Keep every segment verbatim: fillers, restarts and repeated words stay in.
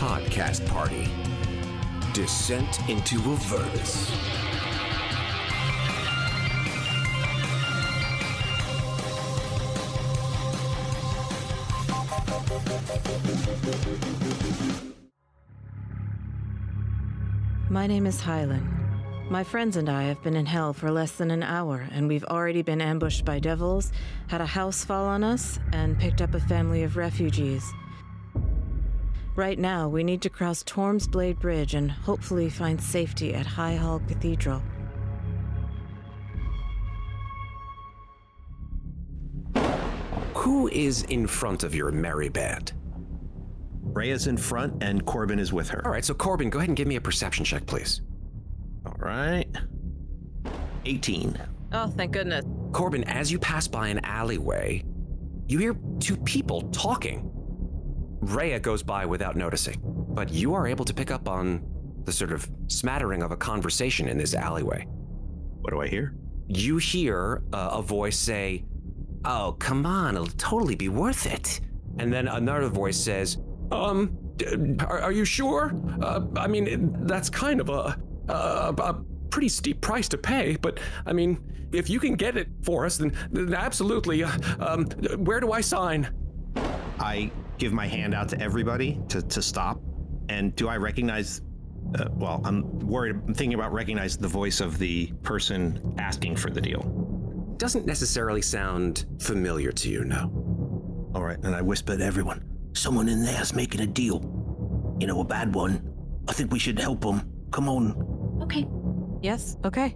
podcast party, Descent into Avernus. My name is Hylan. My friends and I have been in hell for less than an hour, and we've already been ambushed by devils, had a house fall on us, and picked up a family of refugees. Right now, we need to cross Torm's Blade Bridge and hopefully find safety at High Hall Cathedral. Who is in front of your merry band? Rhea's in front, and Corbin is with her. All right, so Corbin, go ahead and give me a perception check, please. All right, eighteen. Oh, thank goodness. Corbin, as you pass by an alleyway, you hear two people talking. Rhea goes by without noticing, but you are able to pick up on the sort of smattering of a conversation in this alleyway. What do I hear? You hear uh, a voice say, "Oh, come on, it'll totally be worth it." And then another voice says, um, are, are you sure? Uh, I mean, that's kind of a... Uh, a pretty steep price to pay, but I mean, if you can get it for us, then, then absolutely. Uh, um, where do I sign? I give my hand out to everybody to, to stop. And do I recognize, uh, well, I'm worried, I'm thinking about recognize the voice of the person asking for the deal. Doesn't necessarily sound familiar to you, no. All right, and I whisper to everyone, someone in there's making a deal. You know, a bad one. I think we should help them. Come on. Okay. Yes, okay.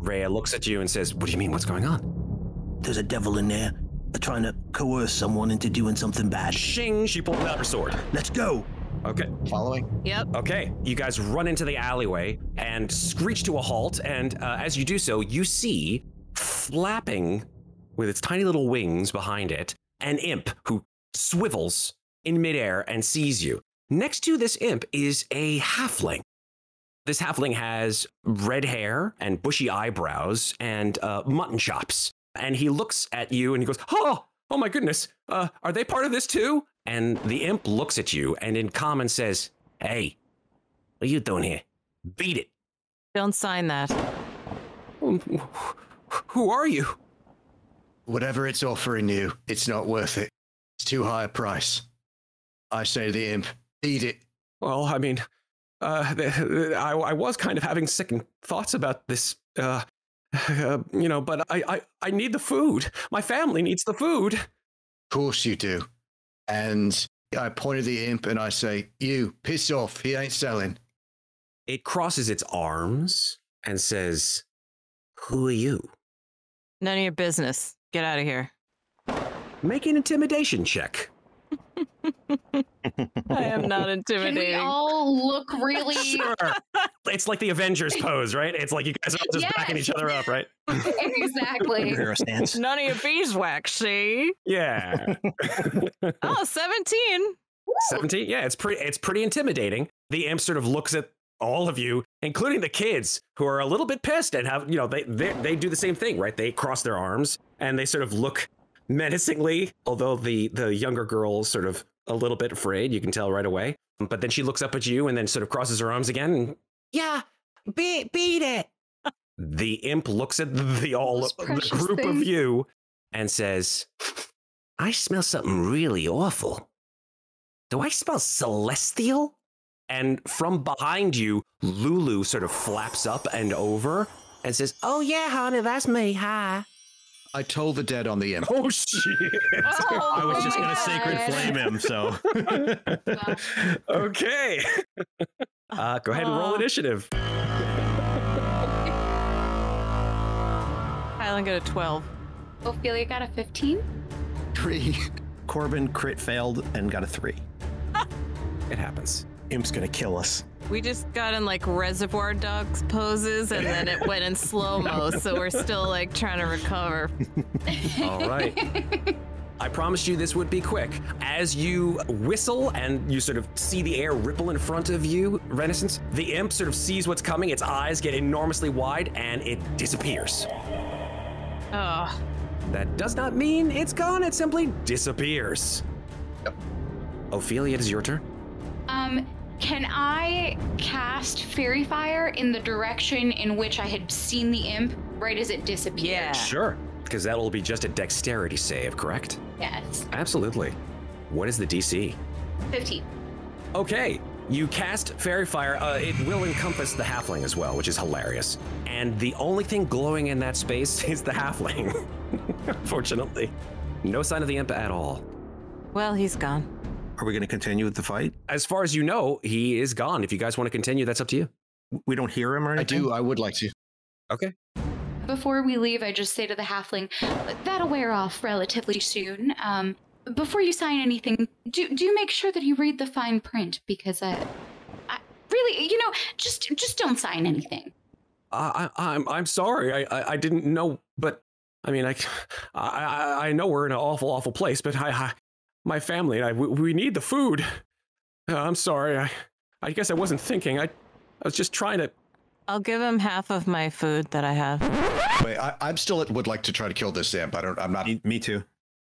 Rhea looks at you and says, what do you mean? What's going on? There's a devil in there trying to coerce someone into doing something bad. Shing! She pulled out her sword. Let's go. Okay. Following? Yep. Okay. You guys run into the alleyway and screech to a halt. And uh, as you do so, you see, flapping with its tiny little wings behind it, an imp who swivels in midair and sees you. Next to this imp is a halfling. This halfling has red hair and bushy eyebrows and uh, mutton chops. And he looks at you and he goes, oh, oh my goodness, uh, are they part of this too? And the imp looks at you and in common says, hey, what are you doing here? Beat it. Don't sign that. Who are you? Whatever it's offering you, it's not worth it. It's too high a price. I say to the imp, eat it. Well, I mean... Uh, I, I was kind of having second thoughts about this, uh, uh, you know, but I, I, I need the food. My family needs the food. Of course you do. And I point at the imp and I say, you, piss off. He ain't selling. It crosses its arms and says, who are you? None of your business. Get out of here. Make an intimidation check. I am not intimidating. Can we all look really... Sure. It's like the Avengers pose, right? It's like you guys are all just yes. backing each other up, right? Exactly. None of your beeswax, see? Yeah. Oh, seventeen. Woo. seventeen? Yeah, it's pretty, it's pretty intimidating. The imp sort of looks at all of you, including the kids, who are a little bit pissed and have, you know, they, they, they do the same thing, right? They cross their arms and they sort of look menacingly, although the, the younger girl sort of a little bit afraid, you can tell right away. But then she looks up at you and then sort of crosses her arms again. And, yeah, be beat it. The imp looks at the all the group thing. of you and says, I smell something really awful. Do I smell celestial? And from behind you, Lulu sort of flaps up and over and says, oh, yeah, honey, that's me. Hi. I told the dead on the imp. Oh, shit. Oh, I was just going to sacred flame him, so. Okay. Uh, go ahead Aww. and roll initiative. Hylan got a twelve. Ophelia got a fifteen. Three. Corbin crit failed and got a three. It happens. Imp's going to kill us. We just got in like Reservoir Dogs poses and then it went in slow-mo, so we're still like trying to recover. All right. I promised you this would be quick. As you whistle and you sort of see the air ripple in front of you, Renascence, the imp sort of sees what's coming, its eyes get enormously wide, and it disappears. Oh. That does not mean it's gone, it simply disappears. Yep. Ophelia, it is your turn. Um. Um, can I cast Fairy Fire in the direction in which I had seen the imp right as it disappeared? Yeah. Sure, because that'll be just a dexterity save, correct? Yes. Absolutely. What is the D C? fifteen. Okay, you cast Fairy Fire. Uh, it will encompass the halfling as well, which is hilarious. And the only thing glowing in that space is the halfling, fortunately. No sign of the imp at all. Well, he's gone. Are we going to continue with the fight? As far as you know, he is gone. If you guys want to continue, that's up to you. We don't hear him or anything? I do. I would like to. Okay. Before we leave, I just say to the halfling, that'll wear off relatively soon. Um, before you sign anything, do do make sure that you read the fine print, because I, I really, you know, just just don't sign anything. Uh, I, I'm I'm sorry. I, I I didn't know, but I mean, I I I know we're in an awful awful place, but I. I My family and I, we, we need the food. Uh, I'm sorry. I, I guess I wasn't thinking. I, I was just trying to. I'll give him half of my food that I have. Wait, I, I'm still would like to try to kill this imp. I don't. I'm not. Me, me too.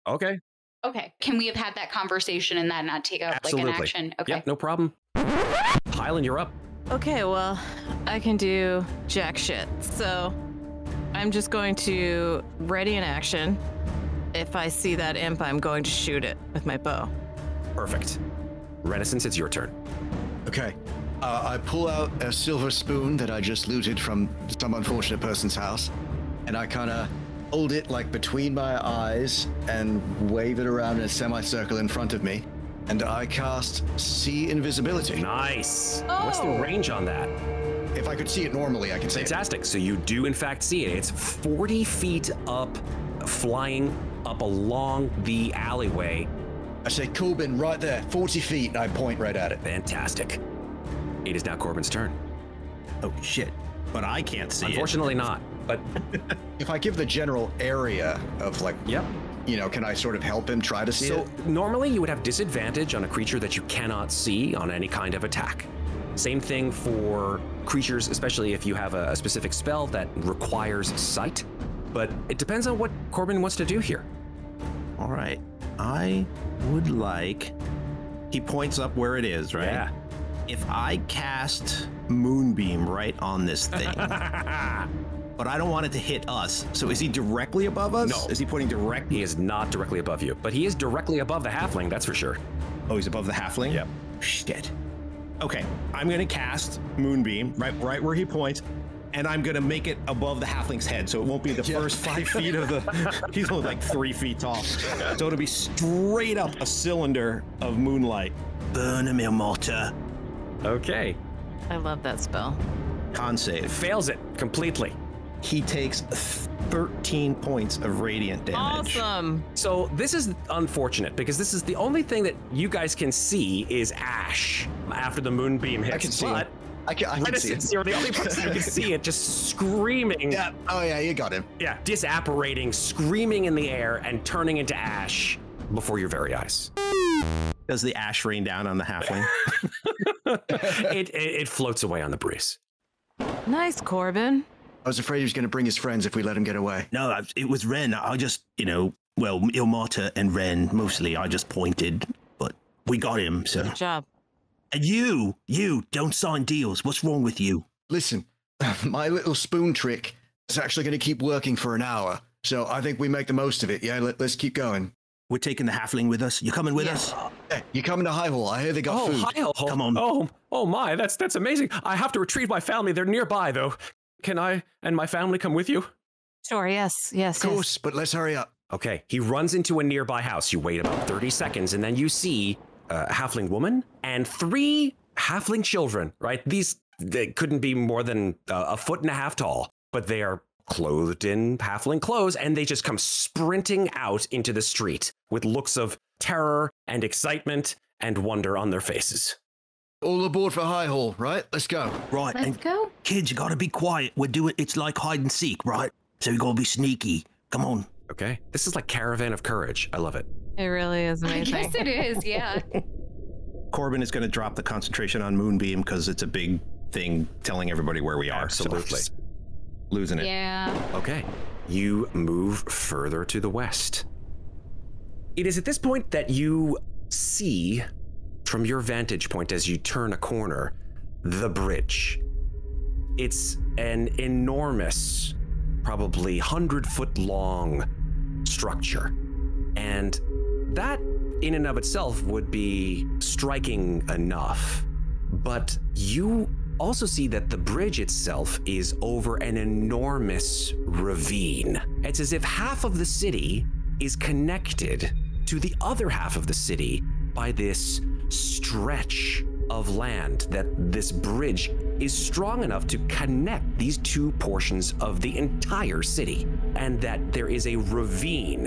Okay. Okay. Can we have had that conversation and that not take out Absolutely. like an action? Okay. Yep. No problem. Hylan, you're up. Okay. Well, I can do jack shit. So, I'm just going to ready an action. If I see that imp, I'm going to shoot it with my bow. Perfect. Renascence, it's your turn. Okay. Uh, I pull out a silver spoon that I just looted from some unfortunate person's house, and I kind of hold it like between my eyes and wave it around in a semicircle in front of me, and I cast See Invisibility. Nice. Oh. What's the range on that? If I could see it normally, I could see it. Fantastic. So you do, in fact, see it. It's forty feet up, flying up along the alleyway. I say, Corbin, right there, forty feet, and I point right at it. Fantastic. It is now Corbin's turn. Oh, shit. But I can't see Unfortunately it. Not, but... If I give the general area of, like, yep. you know, can I sort of help him try to see so, it? Normally, you would have disadvantage on a creature that you cannot see on any kind of attack. Same thing for creatures, especially if you have a, a specific spell that requires sight. But it depends on what Corbin wants to do here. All right. I would like... He points up where it is, right? Yeah. If I cast Moonbeam right on this thing, but I don't want it to hit us. So is he directly above us? No. Is he pointing directly? He is not directly above you, but he is directly above the halfling, that's for sure. Oh, he's above the halfling? Yep. Shit. Okay. I'm going to cast Moonbeam right, right where he points. And I'm gonna make it above the halfling's head, so it won't be the yeah. first five feet of the. He's only like three feet tall, so it'll be straight up a cylinder of moonlight. Burn him, Ilmata. Okay. I love that spell. Con save. Fails it completely. He takes thirteen points of radiant damage. Awesome. So this is unfortunate because this is the only thing that you guys can see is ash after the moonbeam hits. I can see. But I can, I can see it. You're the only person who can see it, just screaming. Yeah. Oh, yeah, you got him. Yeah, disapparating, screaming in the air, and turning into ash before your very eyes. Does the ash rain down on the halfling? it, it, it floats away on the breeze. Nice, Corbin. I was afraid he was going to bring his friends if we let him get away. No, it was Ren. I just, you know, well, Ilmata and Ren, mostly, I just pointed, but we got him, so. Good job. And you, you, don't sign deals. What's wrong with you? Listen, my little spoon trick is actually going to keep working for an hour. So I think we make the most of it. Yeah, let, let's keep going. We're taking the halfling with us. You coming with yeah. us? Yeah, you coming to High Hall. I hear they got oh, food. High Hall. Come on. Oh, oh my, that's, that's amazing. I have to retrieve my family. They're nearby, though. Can I and my family come with you? Sure, yes, yes. Of course, yes. But let's hurry up. Okay, he runs into a nearby house. You wait about thirty seconds, and then you see... a halfling woman and three halfling children, right? These they couldn't be more than uh, a foot and a half tall, but they are clothed in halfling clothes, and they just come sprinting out into the street with looks of terror and excitement and wonder on their faces. All aboard for High Hall, right? Let's go. Right. Let's and go. Kids, you gotta be quiet. We're doing it's like hide and seek, right? So you gotta be sneaky. Come on. Okay. This is like Caravan of Courage. I love it. It really is amazing. I guess it is, yeah. Corbin is going to drop the concentration on Moonbeam because it's a big thing telling everybody where we are. Absolutely. So losing it. Yeah. Okay. You move further to the west. It is at this point that you see From your vantage point as you turn a corner, the bridge. It's an enormous, probably one hundred foot long structure. And that in and of itself would be striking enough. But you also see that the bridge itself is over an enormous ravine. It's as if half of the city is connected to the other half of the city by this stretch of land, that this bridge is strong enough to connect these two portions of the entire city, and that there is a ravine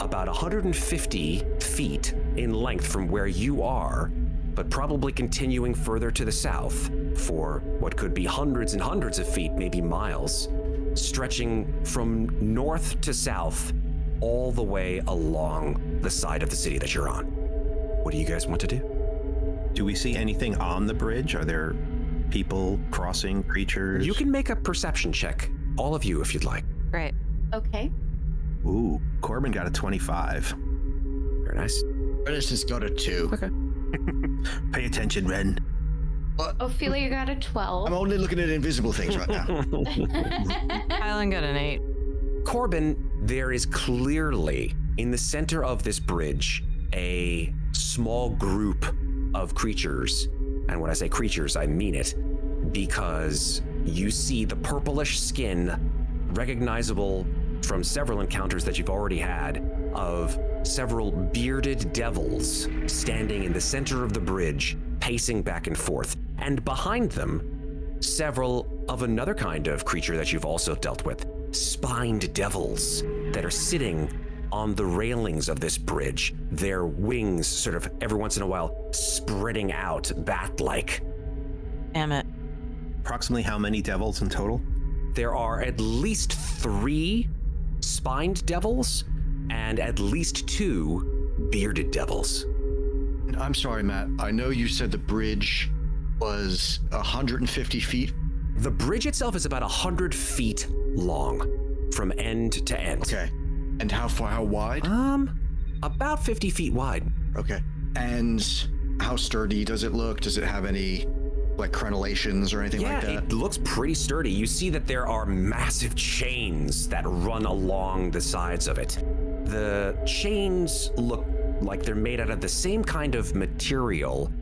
about one hundred fifty feet in length from where you are, but probably continuing further to the south for what could be hundreds and hundreds of feet, maybe miles, stretching from north to south all the way along the side of the city that you're on. What do you guys want to do? Do we see anything on the bridge? Are there people crossing, creatures? You can make a perception check, all of you, if you'd like. Right. Okay. Ooh, Corbin got a twenty-five. Very nice. Renaissance got a two. Okay. Pay attention, Ren. What? Ophelia got a twelve. I'm only looking at invisible things right now. Hylan got an eight. Corbin, there is clearly, in the center of this bridge, a small group of creatures. And when I say creatures, I mean it, because you see the purplish skin, recognizable from several encounters that you've already had, of several bearded devils standing in the center of the bridge, pacing back and forth. And behind them, several of another kind of creature that you've also dealt with, spined devils that are sitting on the railings of this bridge, their wings sort of every once in a while spreading out bat-like. Damn it. Approximately how many devils in total? There are at least three spined devils and at least two bearded devils. I'm sorry, Matt. I know you said the bridge was one hundred fifty feet. The bridge itself is about one hundred feet long from end to end. Okay. And how far, how wide? Um, about fifty feet wide. Okay. And how sturdy does it look? Does it have any, like, crenellations or anything yeah, like that? Yeah, it looks pretty sturdy. You see that there are massive chains that run along the sides of it. The chains look like they're made out of the same kind of material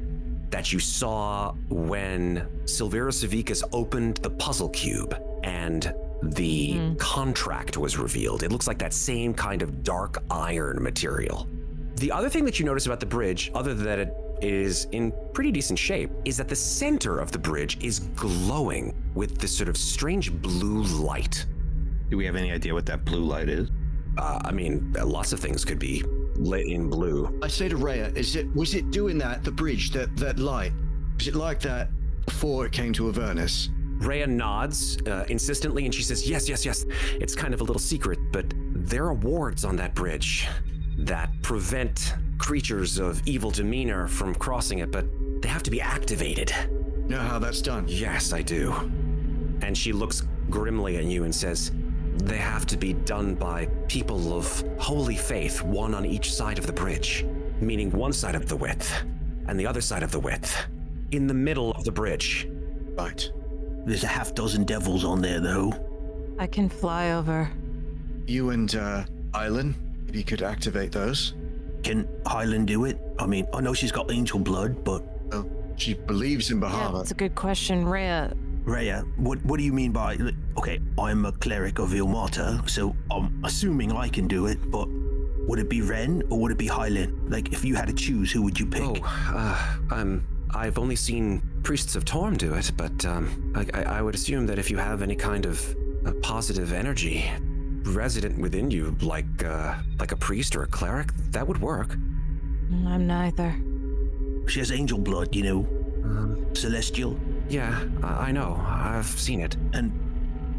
that you saw when Silvira Savikas opened the puzzle cube and the mm. contract was revealed. It looks like that same kind of dark iron material. The other thing that you notice about the bridge, other than that it is in pretty decent shape, is that the center of the bridge is glowing with this sort of strange blue light. Do we have any idea what that blue light is? Uh, I mean, lots of things could be lit in blue. I say to Rhea, is it, was it doing that, the bridge, that, that light? Was it like that before it came to Avernus? Rhea nods uh, insistently, and she says, yes, yes, yes. It's kind of a little secret, but there are wards on that bridge that prevent creatures of evil demeanor from crossing it, but they have to be activated. You know how that's done? Yes, I do. And she looks grimly at you and says, they have to be done by people of holy faith, one on each side of the bridge, meaning one side of the width and the other side of the width, in the middle of the bridge. Right. There's a half dozen devils on there, though. I can fly over. You and, uh, Hylan, if you could activate those. Can Hylan do it? I mean, I know she's got angel blood, but... Oh, she believes in Bahamut. Yeah, that's a good question, Rhea. Rhea, what, what do you mean by... Okay, I'm a cleric of Ilmata, so I'm assuming I can do it, but would it be Ren or would it be Hylan? Like, if you had to choose, who would you pick? Oh, uh, I'm... I've only seen priests of Torm do it, but um, I, I would assume that if you have any kind of uh, positive energy resident within you, like uh, like a priest or a cleric, that would work. I'm neither. She has angel blood, you know, um, celestial. Yeah, I, I know. I've seen it. And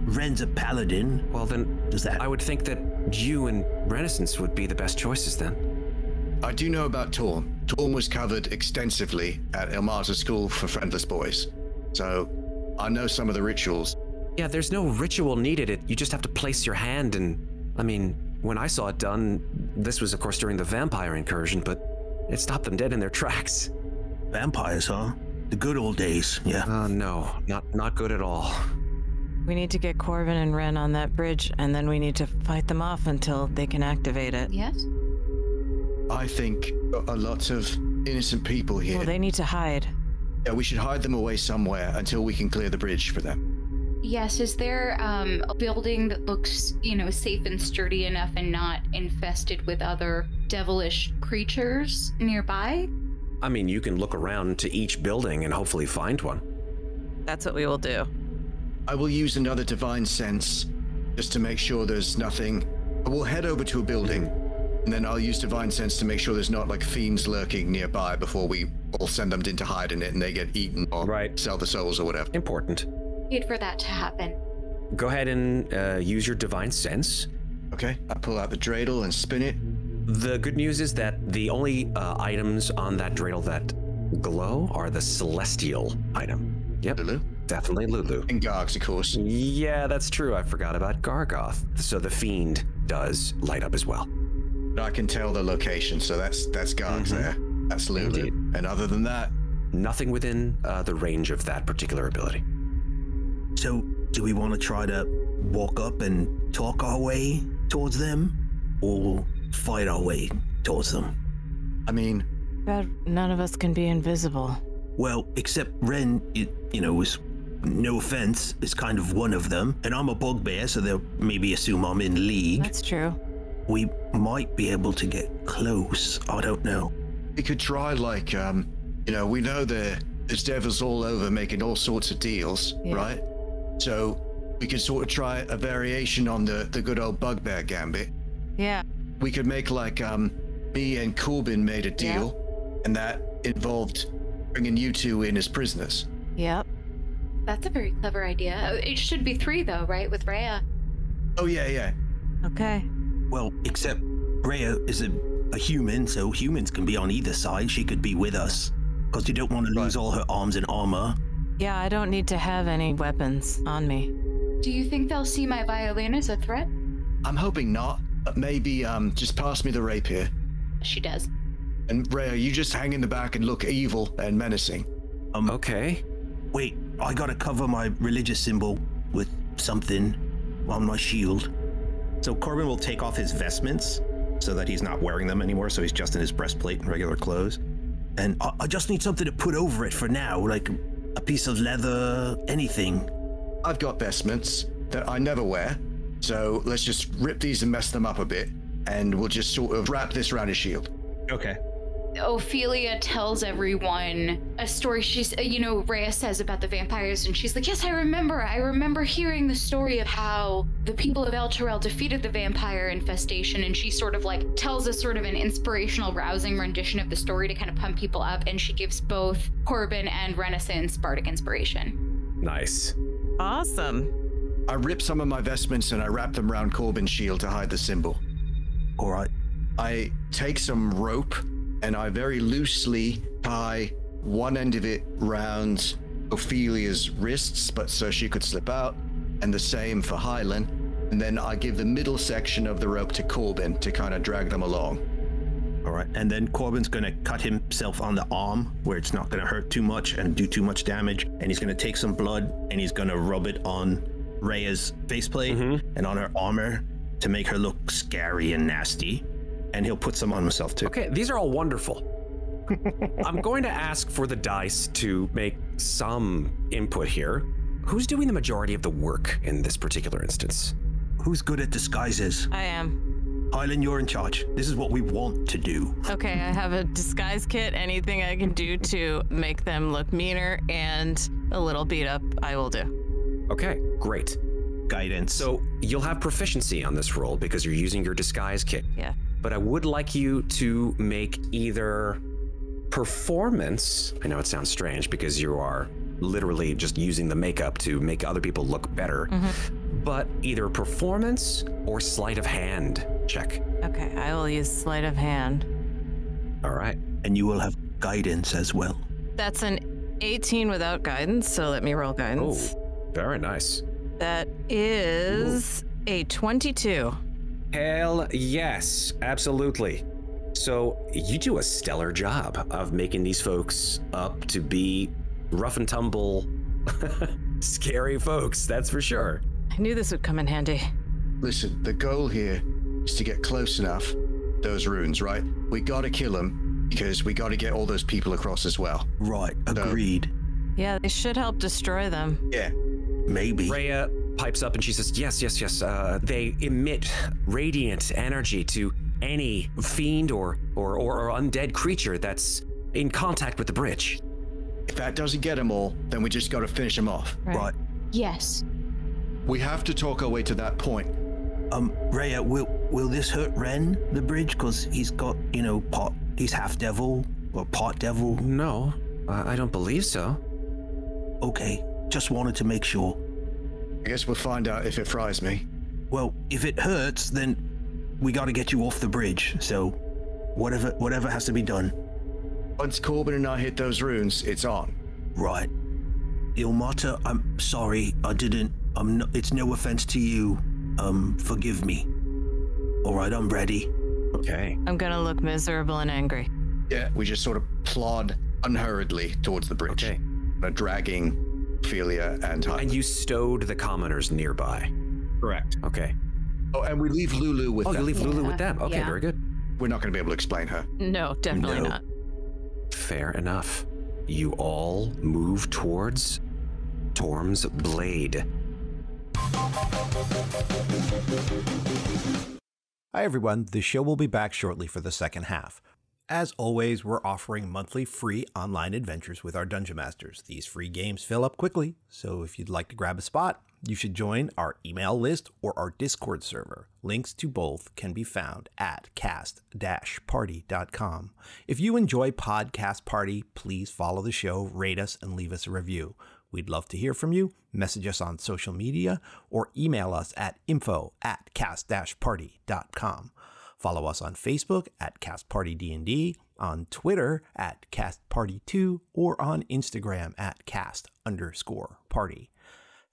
Ren's a paladin. Well, then, does that? I would think that you and Renascence would be the best choices then. I do know about Torm. Torm was covered extensively at Elmarza's school for friendless boys. So I know some of the rituals. Yeah, there's no ritual needed. It, you just have to place your hand and, I mean, when I saw it done, this was of course during the vampire incursion, but it stopped them dead in their tracks. Vampires, huh? The good old days, yeah. Uh, no, not not good at all. We need to get Corbin and Ren on that bridge, and then we need to fight them off until they can activate it. Yes? I think a lot of innocent people here. Well, they need to hide. Yeah, we should hide them away somewhere until we can clear the bridge for them. Yes, is there um, a building that looks, you know, safe and sturdy enough and not infested with other devilish creatures nearby? I mean, you can look around to each building and hopefully find one. That's what we will do. I will use another divine sense just to make sure there's nothing. We'll head over to a building, and then I'll use divine sense to make sure there's not like fiends lurking nearby before we all send them into hide in it and they get eaten or right. Sell the souls or whatever. Important. Need for that to happen. Go ahead and uh, use your divine sense. Okay, I pull out the dreidel and spin it. The good news is that the only uh, items on that dreidel that glow are the celestial item. Yep. Lulu? Definitely Lulu. And Gargs, of course. Yeah, that's true. I forgot about Gargauth. So the fiend does light up as well. I can tell the location, so that's that's Gargs mm-hmm. there. That's Lulu. Indeed. And other than that, nothing within uh, the range of that particular ability. So do we want to try to walk up and talk our way towards them, or fight our way towards them? I mean, but none of us can be invisible. Well, except Ren, you, you know, is, no offense, is kind of one of them. And I'm a bugbear, so they'll maybe assume I'm in league. That's true. We might be able to get close. I don't know. We could try, like, um, you know, we know there, there's devils all over making all sorts of deals, yeah. right? So we could sort of try a variation on the, the good old bugbear gambit. Yeah. We could make, like, um, me and Corbin made a deal, yeah. and that involved bringing you two in as prisoners. Yep. That's a very clever idea. It should be three, though, right? With Rhea. Oh, yeah, yeah. Okay. Well, except Rhea is a, a human, so humans can be on either side. She could be with us, because you don't want to lose all her arms and armor. Yeah, I don't need to have any weapons on me. Do you think they'll see my violin as a threat? I'm hoping not, but maybe um, just pass me the rapier. She does. And Rhea, you just hang in the back and look evil and menacing. Um, okay. Wait, I gotta cover my religious symbol with something on my shield. So Corbin will take off his vestments so that he's not wearing them anymore, so he's just in his breastplate and regular clothes. And I, I just need something to put over it for now, like a piece of leather, anything. I've got vestments that I never wear, so let's just rip these and mess them up a bit, and we'll just sort of wrap this around his shield. Okay. Ophelia tells everyone a story. She's, you know, Rhea says about the vampires, and she's like, yes, I remember. I remember hearing the story of how the people of Elturel defeated the vampire infestation, and she sort of like tells us sort of an inspirational, rousing rendition of the story to kind of pump people up, and she gives both Corbin and Renascence bardic inspiration. Nice. Awesome. I rip some of my vestments and I wrap them around Corbin's shield to hide the symbol. All right. I take some rope and I very loosely tie one end of it round Ophelia's wrists, but so she could slip out, and the same for Hylan. And then I give the middle section of the rope to Corbin to kind of drag them along. All right, and then Corbin's gonna cut himself on the arm where it's not gonna hurt too much and do too much damage. And he's gonna take some blood and he's gonna rub it on Rhea's faceplate mm-hmm. and on her armor to make her look scary and nasty. And he'll put some on himself too. Okay, these are all wonderful. I'm going to ask for the dice to make some input here. Who's doing the majority of the work in this particular instance? Who's good at disguises? I am. Hylan, you're in charge. This is what we want to do. Okay, I have a disguise kit. Anything I can do to make them look meaner and a little beat up, I will do. Okay, great. Guidance. So you'll have proficiency on this roll because you're using your disguise kit. Yeah. But I would like you to make either performance, I know it sounds strange because you are literally just using the makeup to make other people look better, mm-hmm. but either performance or sleight of hand check. Okay, I will use sleight of hand. All right. And you will have guidance as well. That's an eighteen without guidance, so let me roll guidance. Oh, very nice. That is Ooh. a twenty-two. Hell yes, absolutely. So you do a stellar job of making these folks up to be rough and tumble, scary folks, that's for sure. I knew this would come in handy. Listen, the goal here is to get close enough, those runes, right? We gotta kill them because we gotta get all those people across as well. Right, agreed. So, yeah, they should help destroy them. Yeah, maybe. Rhea pipes up and she says, yes, yes, yes, uh, they emit radiant energy to any fiend or, or, or, or undead creature that's in contact with the bridge. If that doesn't get them all, then we just gotta finish them off. Right. right. Yes. We have to talk our way to that point. Um, Rhea, will will this hurt Ren, the bridge? Cause he's got, you know, pot, he's half devil or pot devil. No, I don't believe so. Okay, just wanted to make sure. I guess we'll find out if it fries me. Well, if it hurts, then we gotta get you off the bridge. So whatever, whatever has to be done. Once Corbin and I hit those runes, it's on. Right. Ilmata, I'm sorry, I didn't, I'm no, it's no offense to you. Um, forgive me. All right, I'm ready. Okay. I'm gonna look miserable and angry. Yeah, we just sort of plod unhurriedly towards the bridge. Okay. They're dragging Ophelia and Hylan. And you stowed the commoners nearby. Correct. Okay. Oh, and we leave Lulu with oh, them. Oh, you leave yeah. Lulu with them. Okay, yeah. Very good. We're not gonna be able to explain her. No, definitely no. not. Fair enough. You all move towards Torm's Blade. Hi everyone, the show will be back shortly for the second half. As always, we're offering monthly free online adventures with our Dungeon Masters. These free games fill up quickly, so if you'd like to grab a spot, you should join our email list or our Discord server. Links to both can be found at cast dash party dot com. If you enjoy Podcast Party, please follow the show, rate us, and leave us a review. We'd love to hear from you. Message us on social media or email us at info at cast dash party dot com. Follow us on Facebook at Cast Party D and D, on Twitter at Cast Party two, or on Instagram at Cast underscore Party.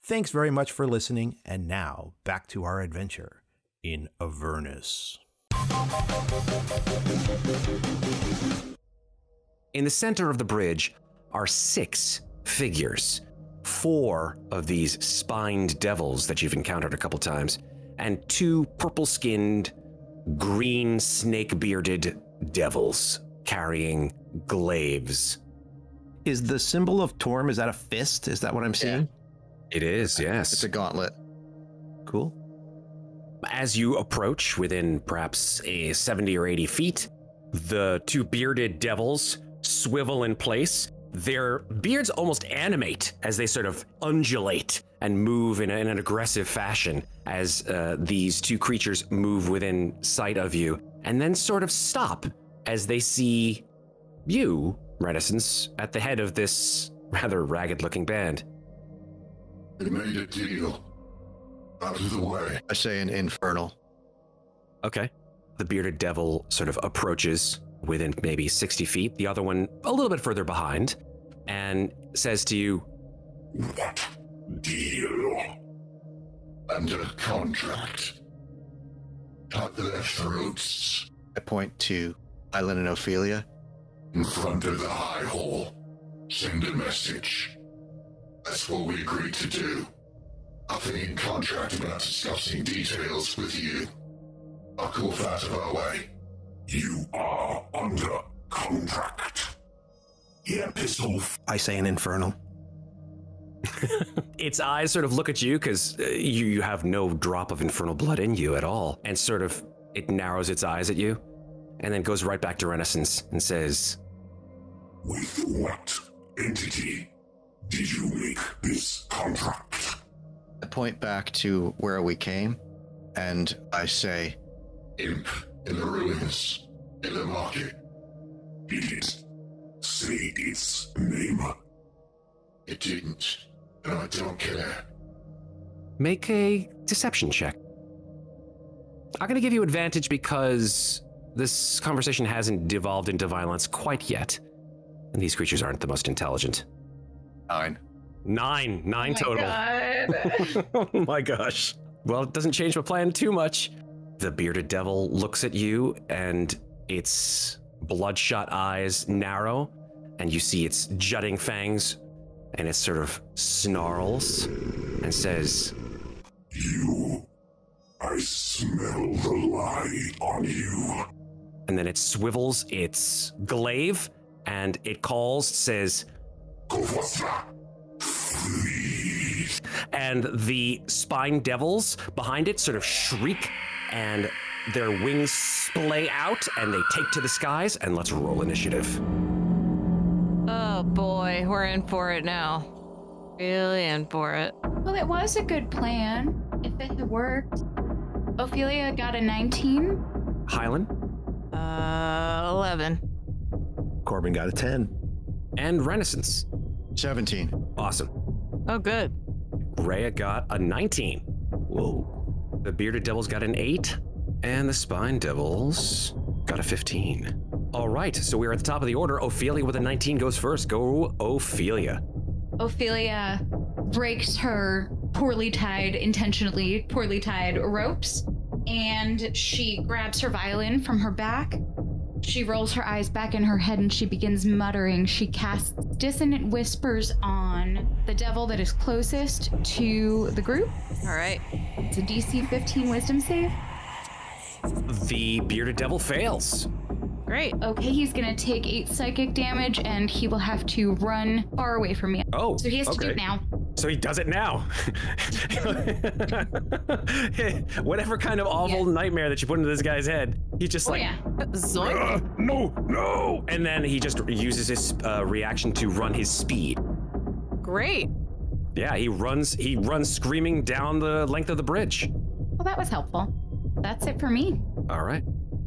Thanks very much for listening, and now back to our adventure in Avernus. In the center of the bridge are six figures. Four of these spined devils that you've encountered a couple times, and two purple-skinned, green snake-bearded devils carrying glaives. Is the symbol of Torm, is that a fist? Is that what I'm seeing? Yeah. It is, yes. It's a gauntlet. Cool. As you approach within perhaps a seventy or eighty feet, the two bearded devils swivel in place. Their beards almost animate as they sort of undulate and move in, a, in an aggressive fashion as uh, these two creatures move within sight of you, and then sort of stop as they see you, Renascence, at the head of this rather ragged-looking band. We made a deal. Out of the way. I say an infernal. Okay. The bearded devil sort of approaches within maybe sixty feet, the other one a little bit further behind, and says to you, "What deal? Under contract. Cut their throats." I point to Hylan and Ophelia. "In front of the High Hall. Send a message. That's what we agreed to do. Nothing in contract about discussing details with you. I'll call that of our way." "You are under contract. Yeah, piss off." I say an infernal. Its eyes sort of look at you, because uh, you, you have no drop of infernal blood in you at all. And sort of, it narrows its eyes at you, and then goes right back to Renascence and says, "With what entity did you make this contract?" I point back to where we came, and I say, "Imp. In the ruins, in the market." "Idiot. Say its name." "It didn't, and I don't care." Make a deception check. I'm going to give you advantage because this conversation hasn't devolved into violence quite yet, and these creatures aren't the most intelligent. Nine. Nine. Nine oh total. Oh my gosh. Well, it doesn't change my plan too much. The bearded devil looks at you and its bloodshot eyes narrow, and you see its jutting fangs, and it sort of snarls and says, "You, I smell the lie on you." And then it swivels its glaive, and it calls, says, "Kovasra, flee!" And the spine devils behind it sort of shriek, and their wings splay out, and they take to the skies, and let's roll initiative. Oh boy, we're in for it now. Really in for it. Well, it was a good plan, if it had worked. Ophelia got a nineteen. Hylan? Uh, eleven. Corbin got a ten. And Renascence? seventeen. Awesome. Oh, good. Rhea got a nineteen. Whoa. The Bearded Devils got an eight, and the Spine Devils got a fifteen. All right, so we're at the top of the order. Ophelia with a nineteen goes first. Go, Ophelia. Ophelia breaks her poorly tied, intentionally poorly tied ropes, and she grabs her violin from her back. She rolls her eyes back in her head and she begins muttering. She casts dissonant whispers on the devil that is closest to the group. All right. It's a D C fifteen wisdom save. The bearded devil fails. Great. Okay, he's gonna take eight psychic damage and he will have to run far away from me. Oh, so he has okay. to do it now. So he does it now. Whatever kind of awful yeah. nightmare that you put into this guy's head, he's just oh, like, yeah. Zoink. No, no. And then he just uses his uh, reaction to run his speed. Great. Yeah, he runs, he runs screaming down the length of the bridge. Well, that was helpful. That's it for me. All right.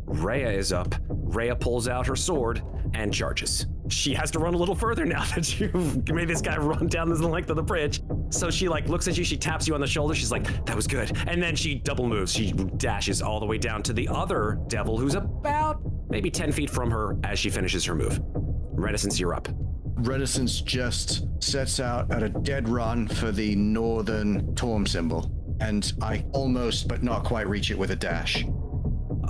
Rhea is up. Rhea pulls out her sword and charges. She has to run a little further now that you've made this guy run down the length of the bridge. So she like looks at you, she taps you on the shoulder, she's like, "That was good." And then she double moves. She dashes all the way down to the other devil who's about maybe ten feet from her as she finishes her move. Reticence, you're up. Reticence just sets out at a dead run for the northern Torm symbol. And I almost, but not quite reach it with a dash.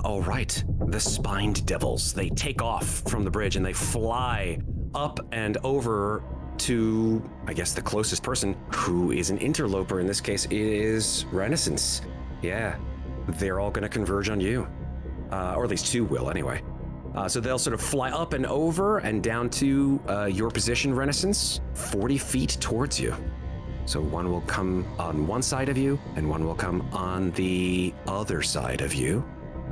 All right, the spined devils, they take off from the bridge and they fly up and over to, I guess, the closest person, who is an interloper. In this case, it is Renascence. Yeah, they're all gonna converge on you, uh, or at least two will anyway. Uh, so they'll sort of fly up and over and down to uh, your position, Renascence, forty feet towards you. So one will come on one side of you and one will come on the other side of you.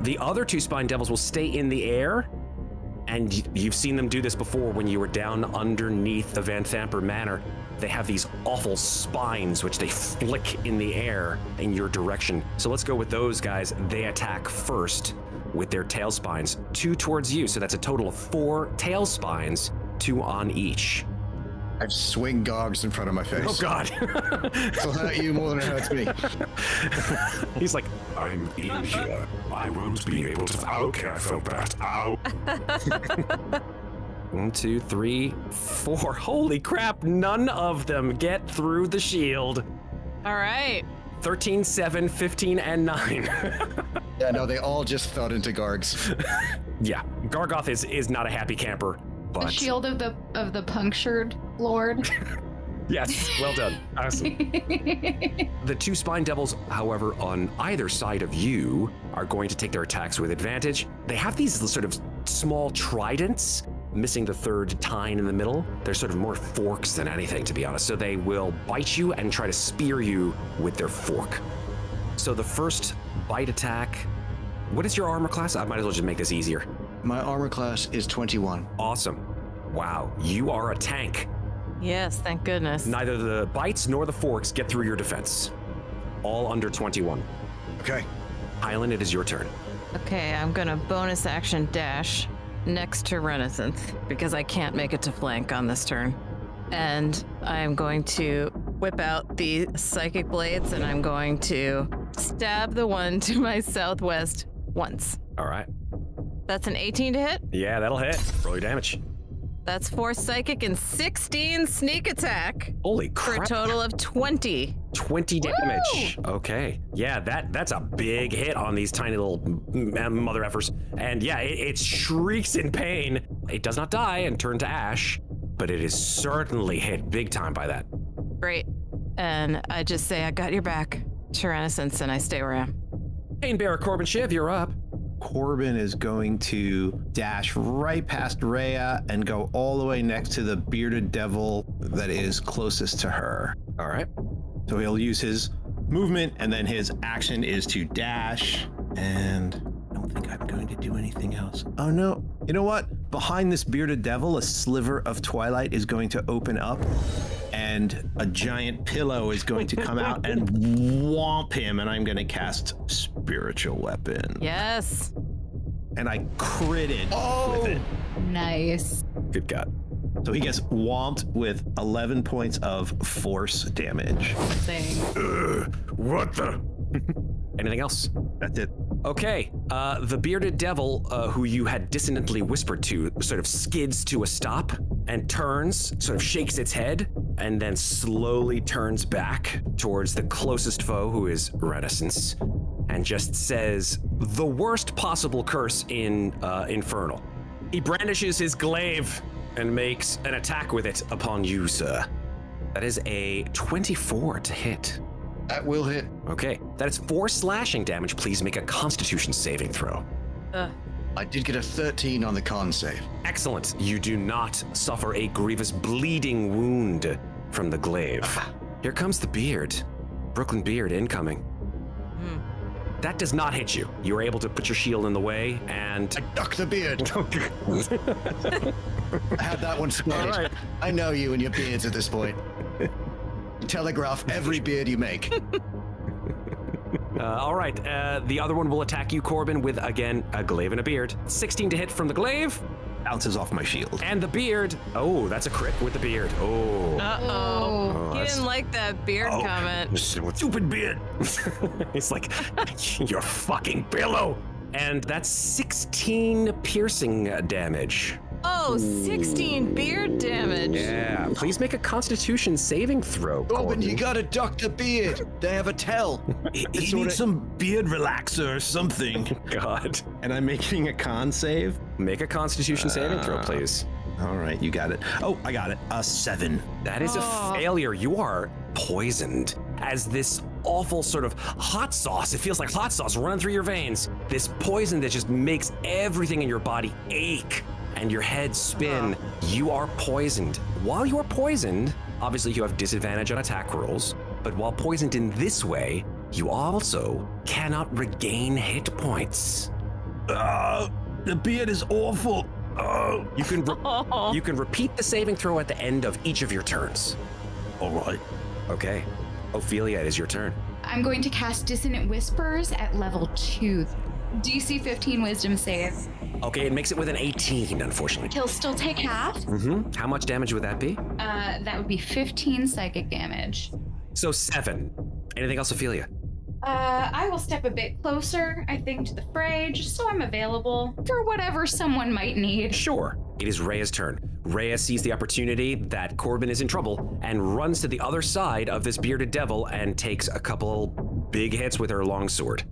The other two spine devils will stay in the air, and you've seen them do this before when you were down underneath the Vanthamper Manor. They have these awful spines which they flick in the air in your direction. So let's go with those guys. They attack first with their tail spines, two towards you, so that's a total of four tail spines, two on each. I swing Gogs in front of my face. Oh God! It'll hurt you more than it hurts me. He's like, "I'm in here. I won't be able to." Okay, I felt bad. Ow. One, two, three, four. Holy crap! None of them get through the shield. All right. Thirteen, seven, fifteen, and nine. Yeah, no, they all just fell into Gargs. Yeah, Gargauth is is not a happy camper. But... The shield of the of the punctured lord. Yes, well done. The two spine devils, however, on either side of you are going to take their attacks with advantage. They have these sort of small tridents, missing the third tine in the middle. They're sort of more forks than anything, to be honest. So they will bite you and try to spear you with their fork. So the first bite attack, what is your armor class? I might as well just make this easier. My armor class is twenty-one. Awesome. Wow, you are a tank. Yes, thank goodness. Neither the bites nor the forks get through your defense. All under twenty-one. Okay. Hylan, it is your turn. Okay, I'm gonna bonus action dash next to Renascence because I can't make it to flank on this turn. And I'm going to whip out the psychic blades and I'm going to stab the one to my southwest once. All right. That's an eighteen to hit? Yeah, that'll hit. Roll your damage. That's four psychic and sixteen sneak attack. Holy crap. For a total of twenty. twenty damage. Woo! Okay. Yeah, that that's a big hit on these tiny little mother effers. And yeah, it, it shrieks in pain. It does not die and turn to ash, but it is certainly hit big time by that. Great. And I just say, I got your back, Tyrannosense, and I stay where I am. Painbearer Corbin Shiv, you're up. Corbin is going to dash right past Rhea and go all the way next to the bearded devil that is closest to her. All right. So he'll use his movement, and then his action is to dash. And I don't think I'm going to do anything else. Oh, no. You know what? Behind this bearded devil, a sliver of twilight is going to open up, and a giant pillow is going to come out and whomp him, and I'm going to cast Spiritual Weapon. Yes. And I critted oh, with it. Nice. Good God. So he gets whomped with eleven points of force damage. Uh, what the? Anything else? That's it. Okay, uh, the bearded devil, uh, who you had dissonantly whispered to, sort of skids to a stop and turns, sort of shakes its head, and then slowly turns back towards the closest foe, who is Renascence, and just says the worst possible curse in uh, Infernal. He brandishes his glaive and makes an attack with it upon you, sir. That is a twenty-four to hit. That will hit. Okay, that is four slashing damage. Please make a Constitution saving throw. Uh. I did get a thirteen on the con save. Excellent. You do not suffer a grievous bleeding wound from the glaive. Here comes the beard. Brooklyn Beard incoming. Hmm. That does not hit you. You are able to put your shield in the way and... I duck the beard. I had that one squared. All right. I know you and your beards at this point. Telegraph every beard you make. uh, all right, uh, the other one will attack you, Corbin, with, again, a glaive and a beard. sixteen to hit from the glaive. Bounces off my shield. And the beard. Oh, that's a crit with the beard. Oh. Uh-oh. Oh, he that's... didn't like that beard oh, comment. Stupid beard. It's like, you're fucking pillow. And that's sixteen piercing damage. Oh, sixteen beard damage. Yeah, please make a Constitution saving throw. Corbin, you gotta duck the beard. They have a tell. He needs of... some beard relaxer or something. God. And I'm making a con save? Make a Constitution uh, saving throw, please. All right, you got it. Oh, I got it. A seven. That is oh. a failure. You are poisoned as this awful sort of hot sauce. It feels like hot sauce running through your veins. This poison that just makes everything in your body ache. And your head spin, oh. you are poisoned. While you are poisoned, obviously you have disadvantage on attack rolls, but while poisoned in this way, you also cannot regain hit points. Uh, the beard is awful. Uh, you can re oh. you can repeat the saving throw at the end of each of your turns. All right. Okay, Ophelia, it is your turn. I'm going to cast Dissonant Whispers at level two. D C fifteen Wisdom save. Okay, it makes it with an eighteen, unfortunately. He'll still take half. Mm-hmm. How much damage would that be? Uh, that would be fifteen psychic damage. So seven. Anything else, Ophelia? Uh, I will step a bit closer, I think, to the fray, just so I'm available for whatever someone might need. Sure. It is Rhea's turn. Rhea sees the opportunity that Corbin is in trouble and runs to the other side of this bearded devil and takes a couple big hits with her longsword.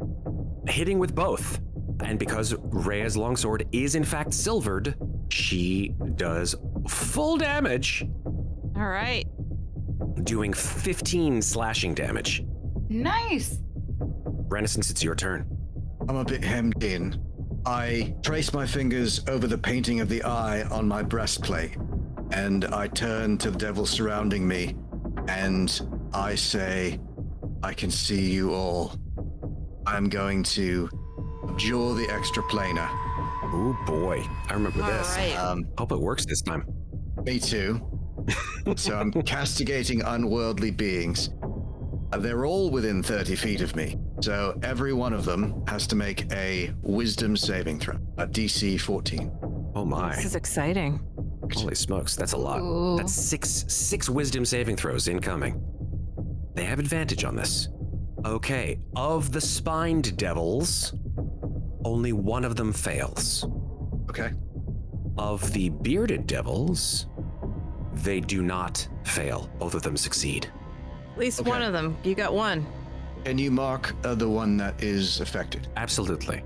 Hitting with both. And because Rhea's longsword is in fact silvered, she does full damage. All right. Doing fifteen slashing damage. Nice. Renascence, it's your turn. I'm a bit hemmed in. I trace my fingers over the painting of the eye on my breastplate, and I turn to the devil surrounding me, and I say, I can see you all. I'm going to abjure the extraplanar. Oh boy, I remember all this. Right. Um, Hope it works this time. Me too. So I'm castigating unworldly beings. They're all within thirty feet of me, so every one of them has to make a Wisdom saving throw, a D C fourteen. Oh my! This is exciting. Holy smokes, that's a lot. Ooh. That's six six Wisdom saving throws incoming. They have advantage on this. Okay, of the spined devils, only one of them fails. Okay. Of the bearded devils, they do not fail. Both of them succeed. At least okay. one of them. You got one. Can you mark uh, the one that is affected? Absolutely.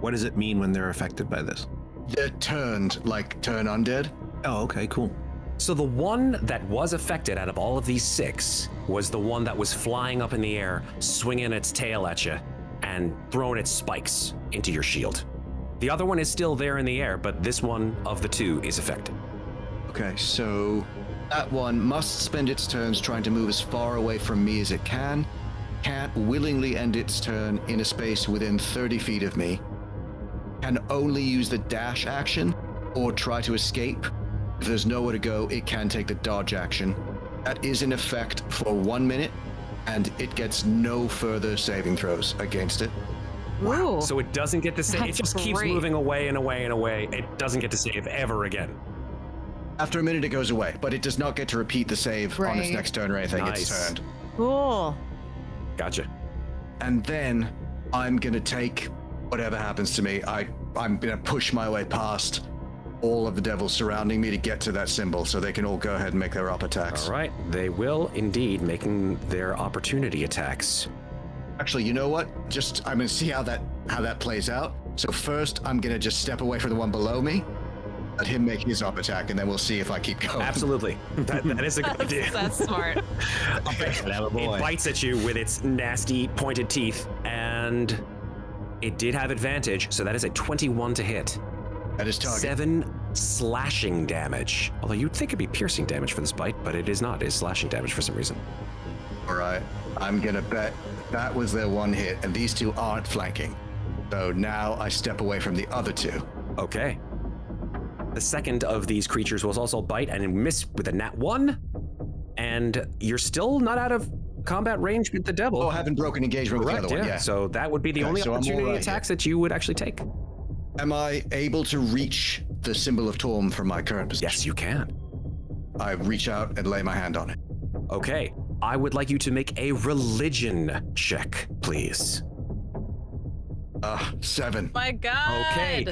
What does it mean when they're affected by this? They're turned, like turn undead. Oh, okay, cool. So the one that was affected out of all of these six was the one that was flying up in the air, swinging its tail at you and throwing its spikes into your shield. The other one is still there in the air, but this one of the two is affected. Okay, so that one must spend its turns trying to move as far away from me as it can. Can't willingly end its turn in a space within thirty feet of me. Can only use the dash action or try to escape. If there's nowhere to go, it can take the dodge action. That is in effect for one minute, and it gets no further saving throws against it. Wow. Ooh, so it doesn't get to save. It just great. keeps moving away and away and away. It doesn't get to save ever again. After a minute, it goes away, but it does not get to repeat the save right. on its next turn or anything. Nice. It's turned. Cool. Gotcha. And then I'm going to take whatever happens to me. I, I'm going to push my way past all of the devils surrounding me to get to that symbol so they can all go ahead and make their up attacks. All right. They will indeed making their opportunity attacks. Actually, you know what? Just I'm going to see how that how that plays out. So first, I'm going to just step away from the one below me, let him make his up attack, and then we'll see if I keep going. Absolutely. That, that is a good idea. That's smart. It bites at you with its nasty pointed teeth, and it did have advantage, so that is a twenty-one to hit. That is target. Seven slashing damage. Although you'd think it'd be piercing damage for this bite, but it is not. It's slashing damage for some reason. All right. I'm going to bet that was their one hit, and these two aren't flanking. So now I step away from the other two. Okay. The second of these creatures was also bite and miss with a nat one. And you're still not out of combat range with the devil. Oh, haven't broken engagement Correct, with the other yeah. one, yeah. So that would be the okay, only so opportunity right attacks here. that you would actually take. Am I able to reach the symbol of Torm from my current position? Yes, you can. I reach out and lay my hand on it. Okay. I would like you to make a religion check, please. Uh, seven. My God. Okay.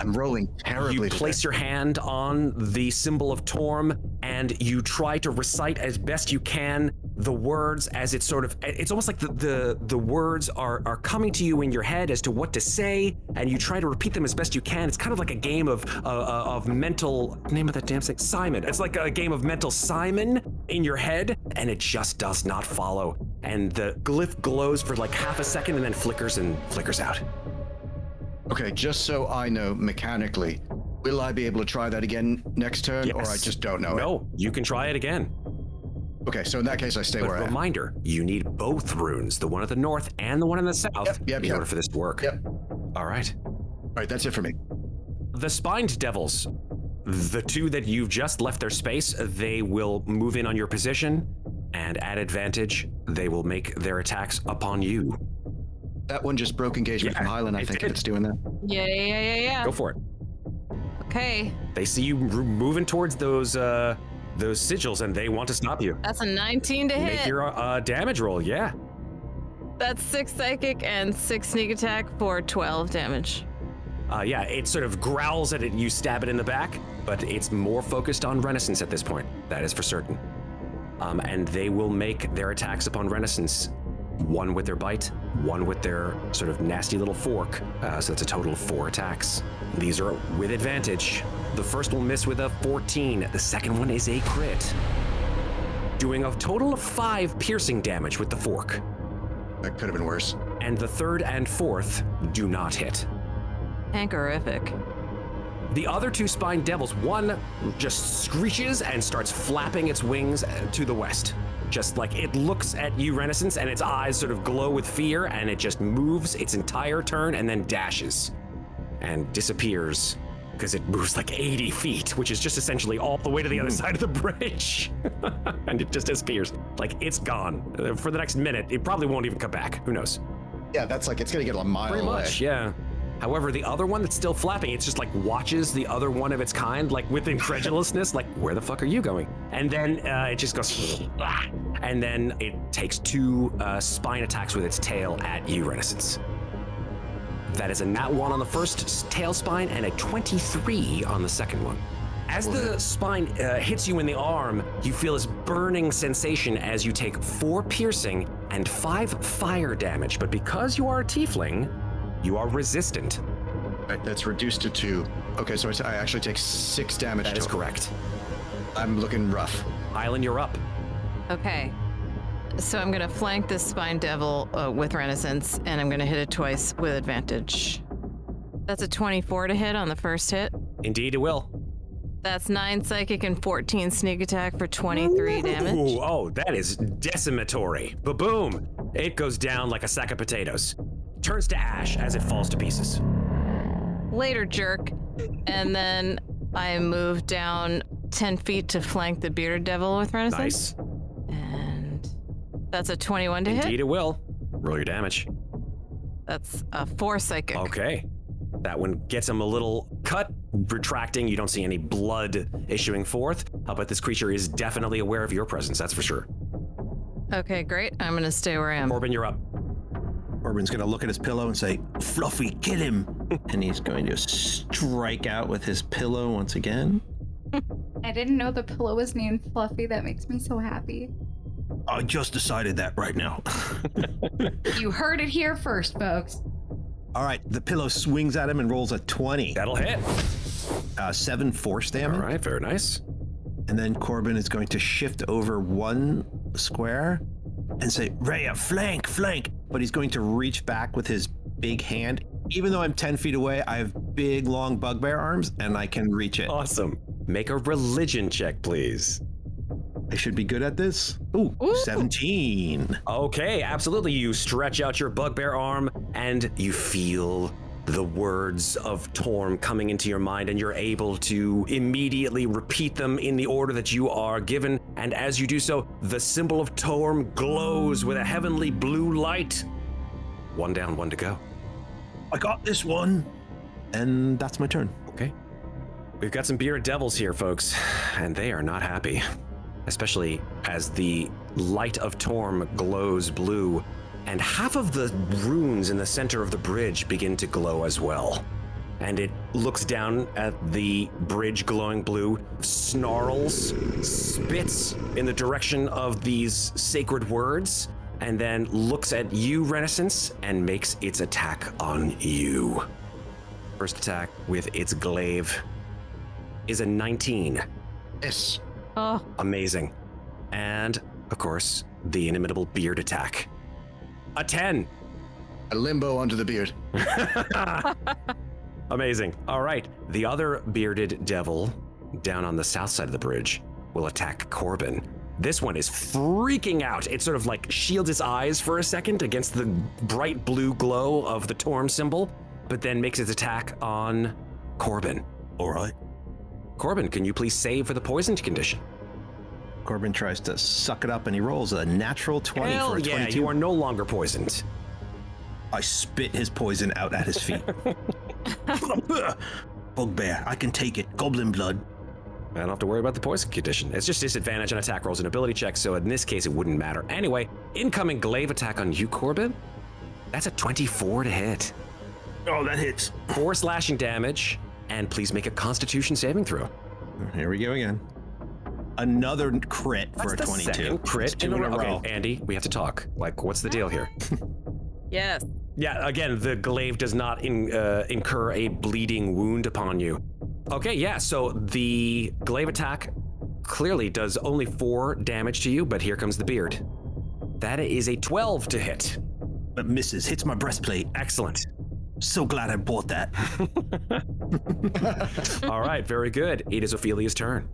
I'm rolling terribly. You place today. your hand on the symbol of Torm, and you try to recite as best you can the words as it's sort of, it's almost like the, the, the words are, are coming to you in your head as to what to say, and you try to repeat them as best you can. It's kind of like a game of, uh, of mental, name of that damn thing, Simon. It's like a game of mental Simon in your head, and it just does not follow. And the glyph glows for like half a second and then flickers and flickers out. Okay, just so I know mechanically, will I be able to try that again next turn, yes. or I just don't know? No, it? you can try it again. Okay, so in that case, I stay but where I am. Reminder, you need both runes, the one at the north and the one in the south, yep, yep, in yep. order for this to work. Yep. All right. All right, that's it for me. The spined devils, the two that you've just left their space, they will move in on your position, and at advantage, they will make their attacks upon you. That one just broke engagement yeah, from Hylan, I it think, did. If it's doing that. Yeah, yeah, yeah, yeah. Go for it. Okay. They see you moving towards those uh, those sigils, and they want to stop you. That's a nineteen to Make hit. Make your uh, damage roll, yeah. That's six psychic and six sneak attack for twelve damage. Uh, yeah, it sort of growls at it. You stab it in the back, but it's more focused on Renascence at this point. That is for certain. Um, and they will make their attacks upon Renascence. One with their bite, one with their sort of nasty little fork. Uh, so that's a total of four attacks. These are with advantage. The first will miss with a fourteen. The second one is a crit. Doing a total of five piercing damage with the fork. That could have been worse. And the third and fourth do not hit. Anchorific. The other two spined devils, one just screeches and starts flapping its wings to the west. Just like it looks at you, Renascence, and its eyes sort of glow with fear, and it just moves its entire turn and then dashes and disappears because it moves like eighty feet, which is just essentially all the way to the other side of the bridge. And it just disappears. Like it's gone. For the next minute, it probably won't even come back. Who knows? Yeah, that's like it's going to get a mile away. Pretty much, yeah. However, the other one that's still flapping, it's just like watches the other one of its kind, like with incredulousness, like, where the fuck are you going? And then uh, it just goes, and then it takes two uh, spine attacks with its tail at you, Renascence. That is a nat one on the first tail spine and a twenty-three on the second one. As the spine uh, hits you in the arm, you feel this burning sensation as you take four piercing and five fire damage, but because you are a tiefling, you are resistant. Right, that's reduced to two. Okay, so I actually take six damage. That total. Is correct. I'm looking rough. Hylan, you're up. Okay, so I'm gonna flank this spine devil uh, with Renascence, and I'm gonna hit it twice with advantage. That's a twenty-four to hit on the first hit. Indeed, it will. That's nine psychic and fourteen sneak attack for twenty-three Ooh, damage. Oh, that is decimatory. Ba-boom! It goes down like a sack of potatoes. Turns to ash as it falls to pieces. Later, jerk. And then I move down ten feet to flank the bearded devil with Renascence. Nice. And that's a twenty-one to Indeed hit. Indeed it will. Roll your damage. That's a four psychic. Okay. That one gets him a little cut, retracting. You don't see any blood issuing forth, uh, but this creature is definitely aware of your presence, that's for sure. Okay, great. I'm gonna stay where I am. Corbin, you're up. Corbin's gonna look at his pillow and say, Fluffy, kill him! And he's going to strike out with his pillow once again. I didn't know the pillow was named Fluffy. That makes me so happy. I just decided that right now. You heard it here first, folks. All right, the pillow swings at him and rolls a twenty. That'll hit. Uh, seven force damage. All right, very nice. And then Corbin is going to shift over one square and say, Rhea, flank, flank. But he's going to reach back with his big hand. Even though I'm ten feet away, I have big, long bugbear arms, and I can reach it. Awesome. Make a religion check, please. I should be good at this. Ooh, Ooh, seventeen. Okay, absolutely. You stretch out your bugbear arm and you feel the words of Torm coming into your mind, and you're able to immediately repeat them in the order that you are given. And as you do so, the symbol of Torm glows with a heavenly blue light. One down, one to go. I got this one. And that's my turn. Okay. We've got some bearded devils here, folks, and they are not happy. Especially as the light of Torm glows blue, and half of the runes in the center of the bridge begin to glow as well. And it looks down at the bridge glowing blue, snarls, spits in the direction of these sacred words, and then looks at you, Renascence, and makes its attack on you. First attack with its glaive is a nineteen. Yes. Oh. Amazing. And, of course, the inimitable beard attack. A ten. A limbo under the beard. Amazing. All right. The other bearded devil down on the south side of the bridge will attack Corbin. This one is freaking out. It sort of like shields its eyes for a second against the bright blue glow of the Torm symbol, but then makes its attack on Corbin. All right. Corbin, can you please save for the poisoned condition? Corbin tries to suck it up and he rolls a natural twenty Hell for a yeah, twenty-two. You are no longer poisoned. I spit his poison out at his feet. Bugbear, I can take it. Goblin blood. I don't have to worry about the poison condition. It's just disadvantage on attack rolls and ability checks, so in this case it wouldn't matter. Anyway, incoming glaive attack on you, Corbin. That's a twenty-four to hit. Oh, that hits. Four slashing damage. And please make a Constitution saving throw. Here we go again. Another crit That's for a twenty-two. Second crit in a row. Okay, Andy, we have to talk. Like, what's the deal here? Yes. Yeah. Again, the glaive does not in, uh, incur a bleeding wound upon you. Okay. Yeah. So the glaive attack clearly does only four damage to you, but here comes the beard. That is a twelve to hit. But misses. Hits my breastplate. Excellent. So glad I bought that. All right, very good. It is Ophelia's turn.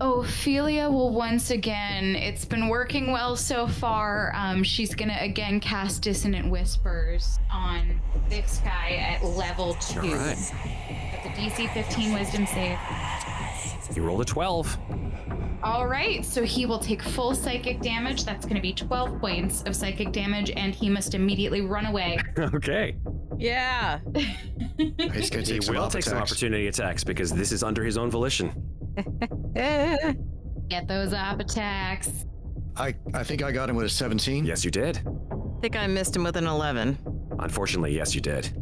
Ophelia will once again, it's been working well so far. Um, she's gonna again cast Dissonant Whispers on this guy at level two. All right. That's a D C fifteen wisdom save. He rolled a twelve. All right, so he will take full psychic damage. That's gonna be twelve points of psychic damage, and he must immediately run away. Okay. Yeah. He's gonna take he will take attacks. some opportunity attacks because this is under his own volition. Get those op attacks. I, I think I got him with a seventeen. Yes, you did. I think I missed him with an eleven. Unfortunately, yes, you did.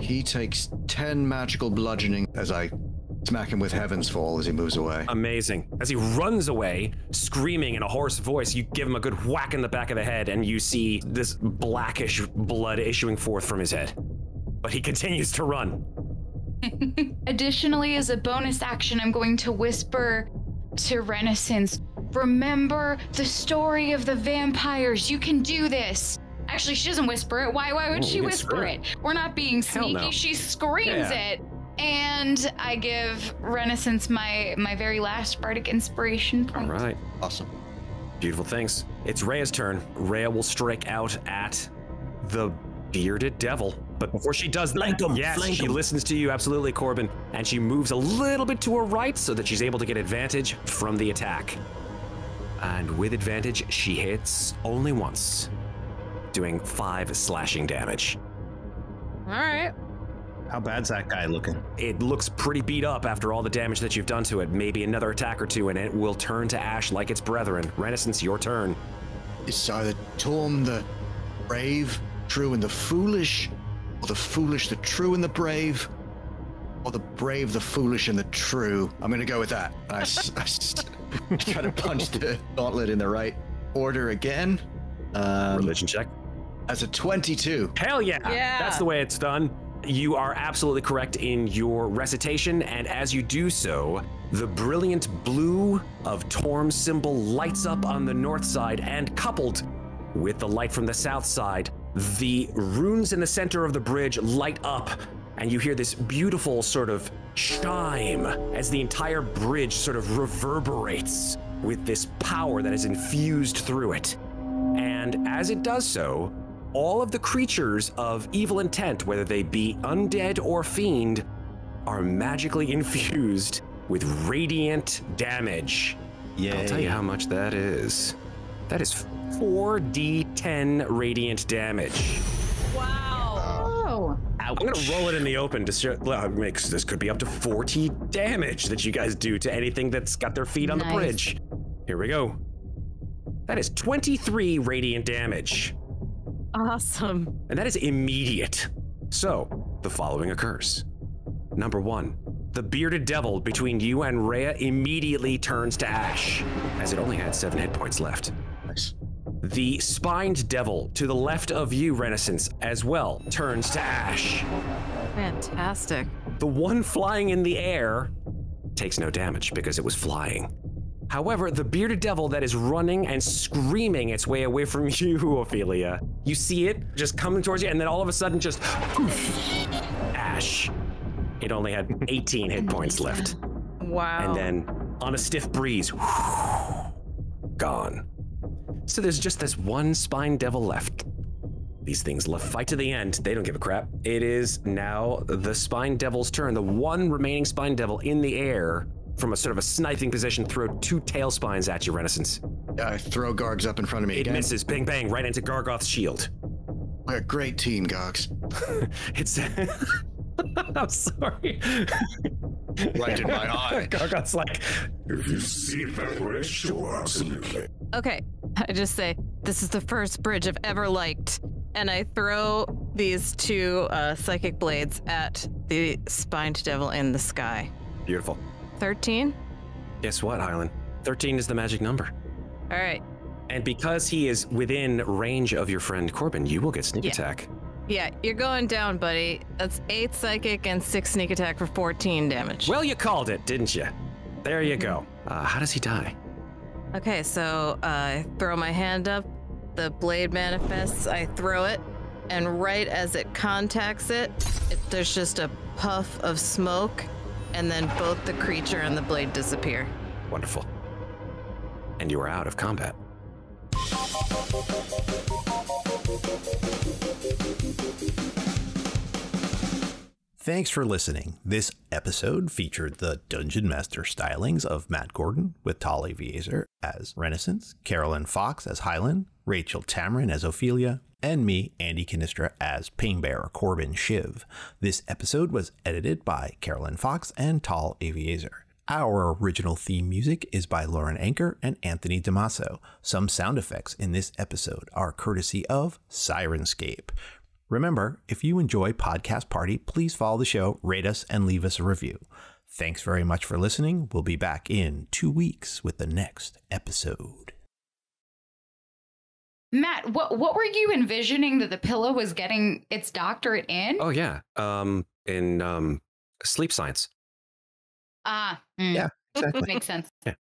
He takes ten magical bludgeoning as I smack him with Heaven's Fall as he moves away. Amazing. As he runs away, screaming in a hoarse voice, you give him a good whack in the back of the head, and you see this blackish blood issuing forth from his head. But he continues to run. Additionally, as a bonus action, I'm going to whisper to Renascence, remember the story of the vampires. You can do this. Actually, she doesn't whisper it. Why Why would she whisper it? We're not being sneaky. No. She screams yeah. it. And I give Renascence my, my very last bardic inspiration point. All right. Awesome. Beautiful. Thanks. It's Rhea's turn. Rhea will strike out at the bearded devil. But before she does that, yes, she listens to you, absolutely, Corbin, and she moves a little bit to her right so that she's able to get advantage from the attack. And with advantage, she hits only once, doing five slashing damage. All right. How bad's that guy looking? It looks pretty beat up after all the damage that you've done to it. Maybe another attack or two, and it will turn to ash like its brethren. Renascence, your turn. It's either Torm the brave, true, and the foolish, or the foolish, the true, and the brave, or the brave, the foolish, and the true. I'm going to go with that. I, I, I try to punch the gauntlet in the right order again. Um, Religion check. That's a twenty-two. Hell yeah. yeah. That's the way it's done. You are absolutely correct in your recitation, and as you do so, the brilliant blue of Torm's symbol lights up on the north side, and coupled with the light from the south side, the runes in the center of the bridge light up, and you hear this beautiful sort of chime as the entire bridge sort of reverberates with this power that is infused through it. And as it does so, all of the creatures of evil intent, whether they be undead or fiend, are magically infused with radiant damage. Yeah. I'll tell you how much that is. That is four d ten radiant damage. Wow. Oh. I'm going to roll it in the open to show, well, makes, this could be up to forty damage that you guys do to anything that's got their feet on nice. the bridge. Here we go. That is twenty-three radiant damage. Awesome. And that is immediate. So, the following occurs. Number one, the bearded devil between you and Rhea immediately turns to ash, as it only had seven hit points left. Nice. The spined devil to the left of you, Renascence, as well, turns to ash. Fantastic. The one flying in the air takes no damage because it was flying. However, the bearded devil that is running and screaming its way away from you, Ophelia, you see it just coming towards you, and then all of a sudden just poof, ash. It only had eighteen hit points left. Wow. And then on a stiff breeze, whew, gone. So there's just this one spine devil left. These things left fight to the end. They don't give a crap. It is now the spine devil's turn. The one remaining spine devil in the air, from a sort of a sniping position, throw two tail spines at you, Renascence. I throw Gargs up in front of me. It again. misses, bang, bang, right into Gargoth's shield. We're a great team, Gargs. It's, I'm sorry. Right in my eye. Gargoth's like, if you see that bridge, you're absolutely. Okay, I just say, this is the first bridge I've ever liked. And I throw these two uh, psychic blades at the spined devil in the sky. Beautiful. thirteen? Guess what, Hylan? thirteen is the magic number. All right. And because he is within range of your friend Corbin, you will get sneak yeah. attack. Yeah, you're going down, buddy. That's eight psychic and six sneak attack for fourteen damage. Well, you called it, didn't you? There you go. Uh, how does he die? Okay, so uh, I throw my hand up. The blade manifests. I throw it. And right as it contacts it, it there's just a puff of smoke. And then both the creature and the blade disappear. Wonderful. And you are out of combat. Thanks for listening. This episode featured the Dungeon Master stylings of Matt Gordon with Tal Aviezer as Renascence, Carolyn Fox as Hylan, Rachel Tamarin as Ophelia, and me, Andy Cannistra, as Painbearer Corbin Shiv. This episode was edited by Carolyn Fox and Tal Aviezer. Our original theme music is by Lauren Anker and Anthony DiMasso. Some sound effects in this episode are courtesy of Syrinscape. Remember, if you enjoy Podcast Party, please follow the show, rate us, and leave us a review. Thanks very much for listening. We'll be back in two weeks with the next episode. Matt, what what were you envisioning that the pillow was getting its doctorate in? Oh, yeah. Um, in um, sleep science. Ah, mm. Yeah, exactly. Makes sense. Yeah.